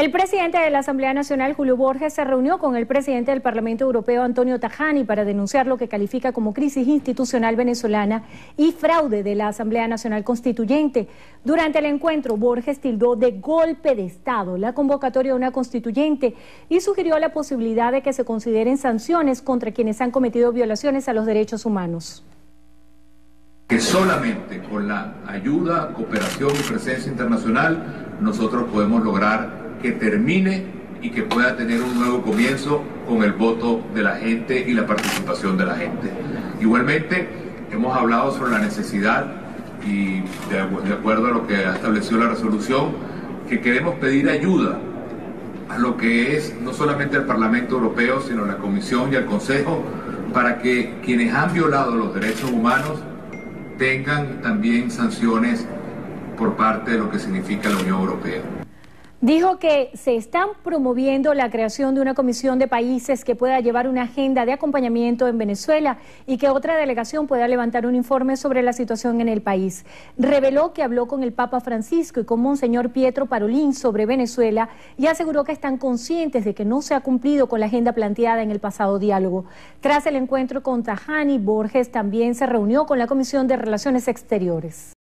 El presidente de la Asamblea Nacional, Julio Borges, se reunió con el presidente del Parlamento Europeo, Antonio Tajani, para denunciar lo que califica como crisis institucional venezolana y fraude de la Asamblea Nacional Constituyente. Durante el encuentro, Borges tildó de golpe de Estado la convocatoria de una constituyente y sugirió la posibilidad de que se consideren sanciones contra quienes han cometido violaciones a los derechos humanos. Que solamente con la ayuda, cooperación y presencia internacional nosotros podemos lograr que termine y que pueda tener un nuevo comienzo con el voto de la gente y la participación de la gente. Igualmente, hemos hablado sobre la necesidad, y de acuerdo a lo que estableció la resolución, que queremos pedir ayuda a lo que es no solamente el Parlamento Europeo, sino la Comisión y el Consejo, para que quienes han violado los derechos humanos tengan también sanciones por parte de lo que significa la Unión Europea. Dijo que se están promoviendo la creación de una comisión de países que pueda llevar una agenda de acompañamiento en Venezuela y que otra delegación pueda levantar un informe sobre la situación en el país. Reveló que habló con el Papa Francisco y con Monseñor Pietro Parolín sobre Venezuela y aseguró que están conscientes de que no se ha cumplido con la agenda planteada en el pasado diálogo. Tras el encuentro con Tajani, Borges también se reunió con la Comisión de Relaciones Exteriores.